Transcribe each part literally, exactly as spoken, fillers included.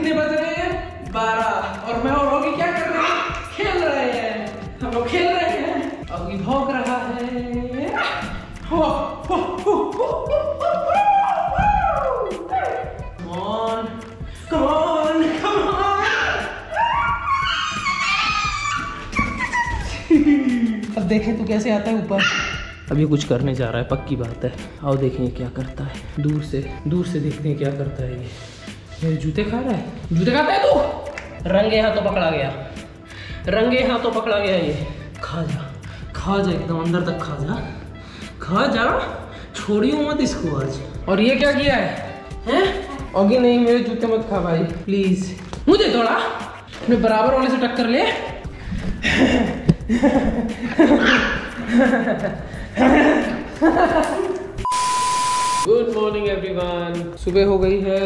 कितने बज रहे हैं? बारह। और मैं और ओगी क्या कर रहे हैं? खेल रहे हैं। हम लोग खेल रहे हैं। ओगी भौंक रहा है। हो, हो, हो, हो, हो, हो। Come on, come on. अब देखें तो कैसे आता है ऊपर। अब ये कुछ करने जा रहा है, पक्की बात है। आओ देखें क्या करता है, दूर से दूर से देखते हैं क्या करता है। ये मेरे जूते खा रहा है। जूते खाता है तू? रंगे हाथों तो पकड़ा गया, रंगे हाथों तो पकड़ा गया। ये खा जा, खा जा, एकदम अंदर तक खा जा, खा जा, छोड़ियो मत इसको आज। और ये क्या किया है, है? ओगी नहीं, मेरे जूते मत खा भाई प्लीज। मुझे थोड़ा अपने बराबर वाले से टक्कर ले। Good morning everyone. सुबह हो गई है,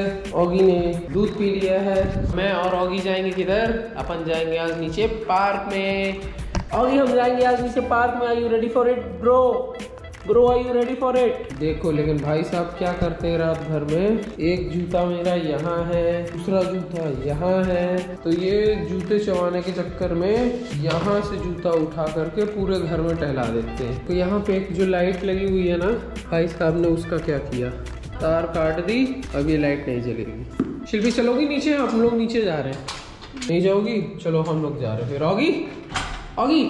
ओगी ने दूध पी लिया है। मैं और ओगी जाएंगे किधर? अपन जाएंगे आज नीचे पार्क में। ओगी हम जाएंगे आज नीचे पार्क में। Are you ready for it bro? Bro are you ready for it? देखो लेकिन भाई साहब क्या करते हैं रात भर में। एक जूता मेरा यहाँ है, दूसरा जूता यहाँ है, तो ये जूते चबाने के चक्कर में यहाँ से जूता उठा करके पूरे घर में टहला देते हैं। तो यहाँ पे एक जो लाइट लगी हुई है ना, भाई साहब ने उसका क्या किया, तार काट दी। अब ये लाइट नहीं जलेगी। शिल्पी चलोगी नीचे? हम लोग नीचे जा रहे हैं। नहीं जाओगी? चलो हम लोग जा रहे हैं। फिर ओगी, ओगी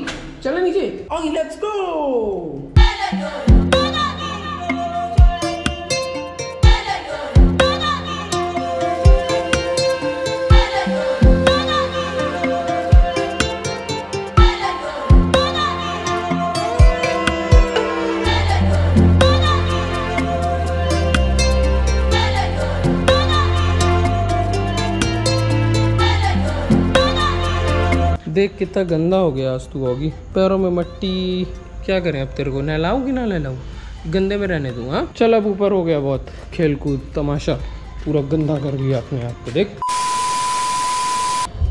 चलो नीचे। Oggy let's go. देख कितना गंदा हो गया आज तू ओगी, पैरों में मट्टी। क्या करें अब, तेरे को नहलाऊं कि ना नहलाऊं? गंदे में रहने दूँ? हाँ चल। अब ऊपर हो गया बहुत खेल कूद तमाशा, पूरा गंदा कर दिया अपने आप को। देख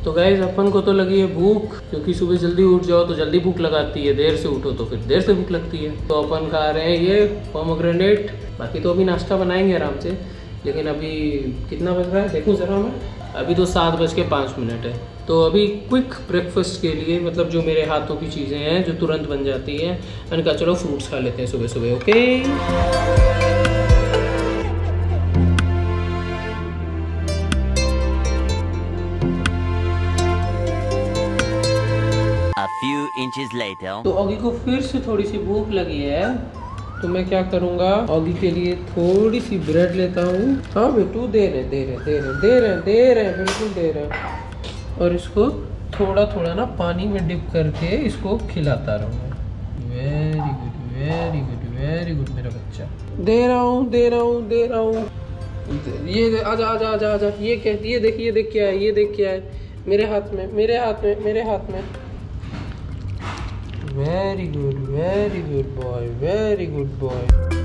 तो गाइस, अपन को तो लगी है भूख, क्योंकि सुबह जल्दी उठ जाओ तो जल्दी भूख लगाती है, देर से उठो तो फिर देर से भूख लगती है। तो अपन खा रहे हैं ये पोमेग्रेनेट। बाकी तो अभी नाश्ता बनाएंगे आराम से, लेकिन अभी कितना बज रहा है देखूँ ज़रा मैं। अभी तो सात बज के पाँच मिनट है। तो अभी क्विक ब्रेकफास्ट के लिए, मतलब जो मेरे हाथों की चीज़ें हैं जो तुरंत बन जाती हैं, मैंने कहा चलो फ्रूट्स खा लेते हैं सुबह सुबह। ओके तो ओगी को फिर से थोड़ी सी भूख लगी है, तो मैं क्या करूँगा, ओगी के लिए थोड़ी सी ब्रेड लेता हूँ। हाँ बेटू दे रहे दे रहे दे रहे दे रहे दे रहे बिल्कुल दे रहे। और इसको थोड़ा थोड़ा ना पानी में डिप करके इसको खिलाता रहूँगा। Very good very good very good मेरा बच्चा। दे रहा हूँ दे रहा हूँ दे रहा हूँ। ये आजा आजा आजा आजा। ये क्या, ये देख ये देख क्या है, ये देख क्या है मेरे हाथ में, मेरे हाथ में, मेरे हाथ में। Very good very good boy very good boy.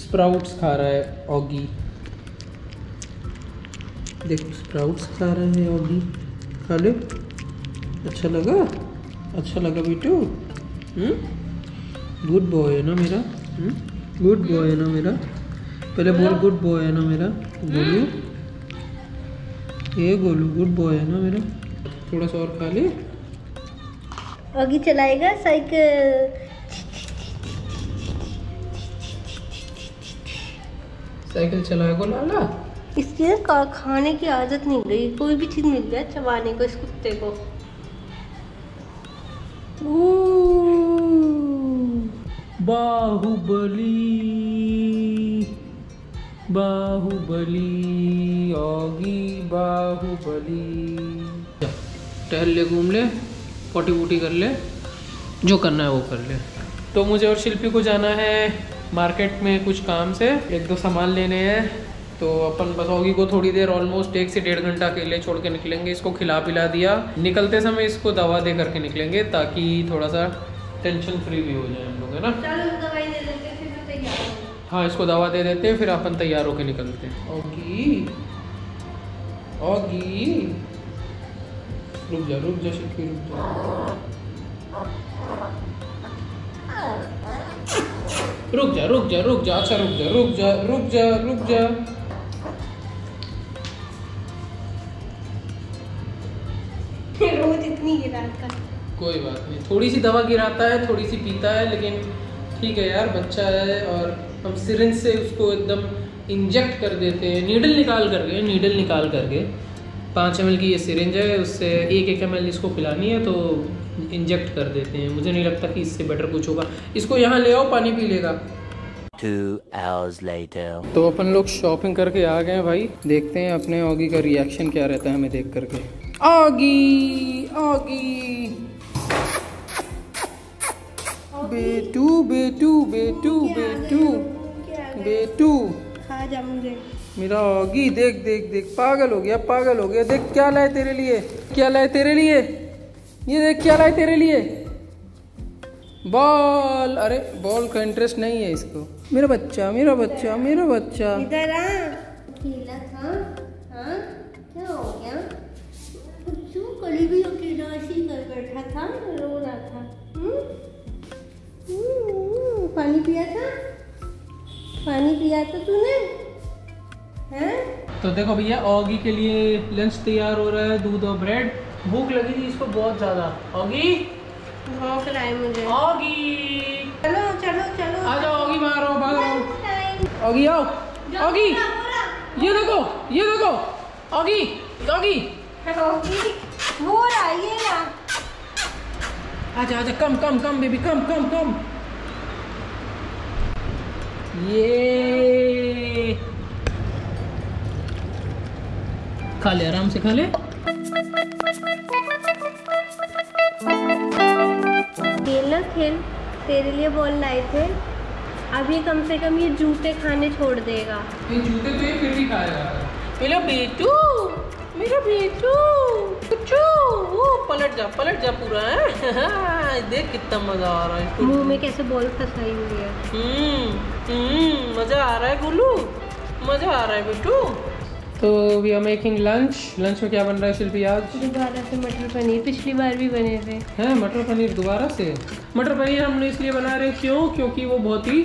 Sprouts खा रहा है ओगी, देखो स्प्राउट्स खा रहा है ओगी। खा ले, अच्छा लगा, अच्छा लगा बेटू। हम्म गुड बॉय है ना मेरा, गुड बॉय है ना मेरा। पहले बोल गुड बॉय है ना मेरा, बोलियो ये गोलू गुड बॉय है ना मेरा। थोड़ा सा और खा ले। ओगी चलाएगा साइकिल। साइकिल चलाएगा लाला। इसके खाने की आदत नहीं गई, कोई भी चीज मिल जाए चबाने को इस कुत्ते को। बाहुबली बाहुबली ओगी बाहुबली। टहल ले, घूम ले, पोटी वोटी कर ले, जो करना है वो कर ले। तो मुझे और शिल्पी को जाना है मार्केट में कुछ काम से, एक दो सामान लेने हैं। तो अपन बस ओगी को थोड़ी देर ऑलमोस्ट एक से डेढ़ घंटा के लिए छोड़ के निकलेंगे। इसको खिला पिला दिया, निकलते समय इसको दवा दे करके निकलेंगे ताकि थोड़ा सा टेंशन फ्री भी हो जाए हम लोग, है ना। हाँ इसको दवा दे देते हैं, फिर अपन तैयार होके निकलते हैं। ओगी ओगी रुक जा रुक जा शिल्पी रुक जा। रुक जा रुक जा रुक जा अच्छा रुक जा रुक जा रुक जा रुक जा रोज इतनी गिराता कोई बात नहीं, थोड़ी सी दवा गिराता है, थोड़ी सी पीता है, लेकिन ठीक है यार बच्चा है। और हम सिरिंज से उसको एकदम इंजेक्ट कर देते हैं, नीडल निकाल करके नीडल निकाल करके पाँच एम एल की ये सिरिंज है, उससे एक एक एम एल इसको पिलानी है तो इंजेक्ट कर देते हैं। मुझे नहीं लगता कि इससे बेटर कुछ होगा। इसको यहाँ ले आओ, पानी पी लेगा। टू आवर्स लेटर तो अपन लोग शॉपिंग करके आ गए हैं भाई, देखते हैं अपने ऑगी का रिएक्शन क्या रहता है हमें देख करके। ऑगी ऑगी बेटू बेटू बेटू बेटू बेटू खा जा मुझे मेरा ऑगी, देख देख देख पागल हो गया पागल हो गया। देख क्या लाए तेरे लिए, क्या लाए तेरे लिए, ये देख क्या लाए तेरे लिए, बॉल। अरे बॉल का इंटरेस्ट नहीं है इसको। मेरा बच्चा मेरा बच्चा मेरा बच्चा इधर आ। अकेला था हाँ, क्या हो गया बच्चों, करीबी होके नाशी कर बैठा था, रो रहा था। हम्म पानी पिया था, पानी पिया था तूने है? तो देखो भैया ऑगी के लिए लंच तैयार हो रहा है, दूध और ब्रेड। भूख लगी थी इसको बहुत ज्यादा। ऑगी भूख लगी मुझे। ऑगी चलो चलो चलो आ जाओ ऑगी, बाहर आओ बाहर आओ ऑगी आओ ऑगी। ये देखो ये देखो ऑगी ऑगी वो रहा ये रहा। आजा आजा कम कम कम बेबी कम कम कम। ये खा ले आराम से खा ले। खेल ना खेल, तेरे लिए बॉल लाए थे। अब ये कम से कम ये जूते खाने छोड़ देगा। ये जूते तो ये फिर भी खाएगा। मेरा बेटू मेरा बेटू कुचू वो पलट जा पलट जा पूरा है। देख कितना मजा आ रहा है, मुंह में कैसे बॉल फंसाई हुई है। हम्म हम्म मजा आ रहा है गोलू, मजा आ रहा है बेटू। तो we are making lunch. Lunch में क्या बन रहा है शिल्पी आज? दोबारा से मटर पनीर, पिछली बार भी बने थे हैं मटर पनीर। दोबारा से मटर पनीर हम लोग इसलिए बना रहे हैं क्यों, क्योंकि वो बहुत ही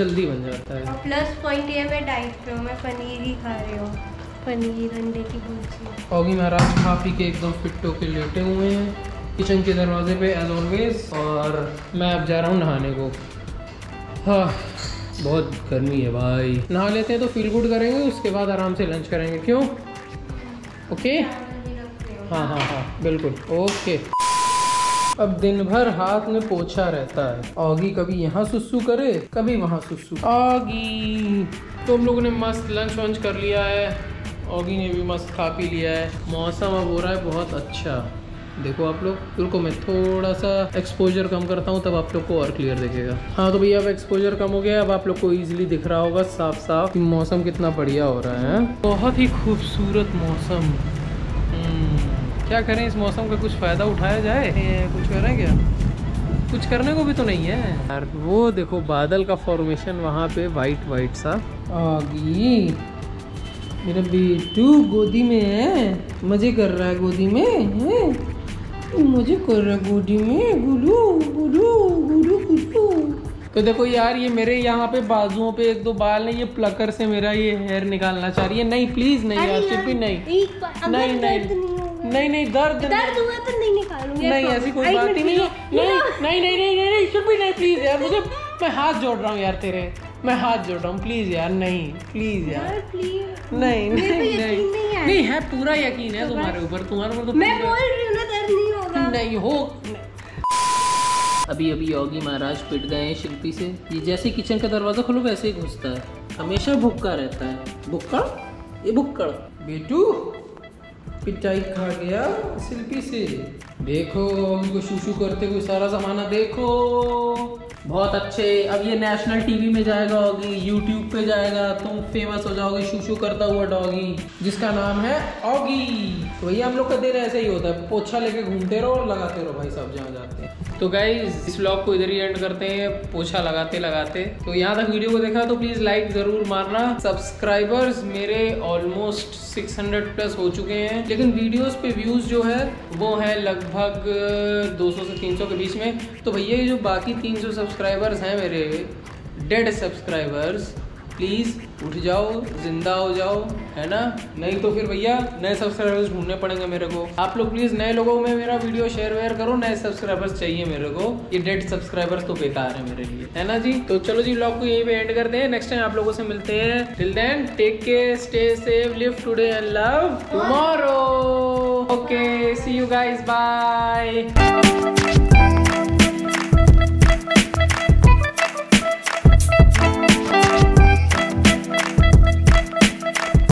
जल्दी बन जाता है। और प्लस पॉइंट ये मैं डाइट पे हूँ, मैं पनीर ही खा रही हूँ, पनीर अंडे की भुर्जी। ऑगी महाराज खा पी के एकदम फिट होके लेटे हुए हैं किचन के दरवाजे पे एज ऑलवेज। और मैं अब जा रहा हूँ नहाने को। हाँ बहुत गर्मी है भाई, नहा लेते हैं तो फील गुड करेंगे, उसके बाद आराम से लंच करेंगे। क्यों? ओके हाँ हाँ हाँ बिल्कुल ओके। अब दिन भर हाथ में पोछा रहता है। ऑगी कभी यहाँ सुसु करे कभी वहाँ सुसु। ऑगी तो हम लोगों ने मस्त लंच वंच कर लिया है, ऑगी ने भी मस्त खा पी लिया है। मौसम अब हो रहा है बहुत अच्छा। देखो आप लोग, रुको मैं थोड़ा सा एक्सपोजर कम करता हूँ तब आप लोग को और क्लियर दिखेगा। हाँ तो भैया अब एक्सपोजर कम हो गया, अब आप लोग को इजीली दिख रहा होगा साफ साफ कि मौसम कितना बढ़िया हो रहा है। बहुत ही खूबसूरत मौसम। क्या करें, इस मौसम का कुछ फ़ायदा उठाया जाए। कुछ करें क्या, कुछ करने को भी तो नहीं है यार। वो देखो बादल का फॉर्मेशन वहाँ पे वाइट वाइट सा। ऑगी मेरा बेटू गोदी में है, मज़े कर रहा है गोदी में है, मुझे कर रहा गोदी में गुडू गुडू गुडू गुडू। तो देखो यार ये मेरे यहाँ पे बाजुओं पे एक दो बाल है, ये प्लकर से मेरा ये हेयर निकालना चाह रही है। नहीं प्लीज नहीं यार शिल्पी नहीं नहीं नहीं नहीं नहीं दर्द दर्द हुआ तो नहीं निकालूंगी, नहीं ऐसी कोई बात ही नहीं नहीं नहीं नहीं शिल्पी नहीं प्लीज यार मुझे, मैं हाथ जोड़ रहा हूँ यार तेरे, मैं हाथ जोड़ रहा हूँ प्लीज यार नहीं प्लीज यार नहीं नहीं नहीं है पूरा यकीन है तुम्हारे ऊपर, तुम्हारे ऊपर मैं बोल रही हूँ ना दर्द नहीं होगा नहीं हो। अभी अभी योगी महाराज पिट गए हैं शिल्पी से। ये जैसे किचन का दरवाजा खोलो वैसे ही घुसता है, हमेशा भुक्का रहता है। भुक्का ये भुक्कड़ बेटू पिटाई खा गया शिल्पी से। देखो उनको शूशू करते हुए सारा जमाना देखो, बहुत अच्छे। अब ये नेशनल टीवी में जाएगा ऑगी, यूट्यूब पे जाएगा, तुम फेमस हो जाओगे शूशू करता हुआ डॉगी, जिसका नाम है ऑगी। तो भैया हम लोग का दिन ऐसा ही होता है, पोछा लेके घूमते रहो और लगाते रहो भाई साहब जहाँ जाते हैं। तो गाइज इस व्लॉग को इधर ही एंड करते हैं पोछा लगाते लगाते। तो यहाँ तक वीडियो को देखा तो प्लीज लाइक जरूर मारना। सब्सक्राइबर्स मेरे ऑलमोस्ट सिक्स हंड्रेड प्लस हो चुके हैं, लेकिन वीडियोज पे व्यूज जो है वो है लगभग लगभग दो सौ से तीन सौ के बीच में। तो भैया ये जो बाकी तीन सौ सब्सक्राइबर्स हैं मेरे डेड सब्सक्राइबर्स, प्लीज़ उठ जाओ, जिंदा हो जाओ, है ना। नहीं तो फिर भैया नए सब्सक्राइबर्स ढूंढने पड़ेंगे मेरे को। आप लोग प्लीज़ नए लोगों में मेरा वीडियो शेयर वेयर करो, नए सब्सक्राइबर्स चाहिए मेरे को, ये डेड सब्सक्राइबर्स तो बेकार है मेरे लिए, है ना जी। तो चलो जी, व्लॉग को यहीं पे एंड करते हैं। नेक्स्ट टाइम आप लोगों से मिलते हैं। Till then take care, stay safe, live today and love tomorrow. Okay, see you guys, bye.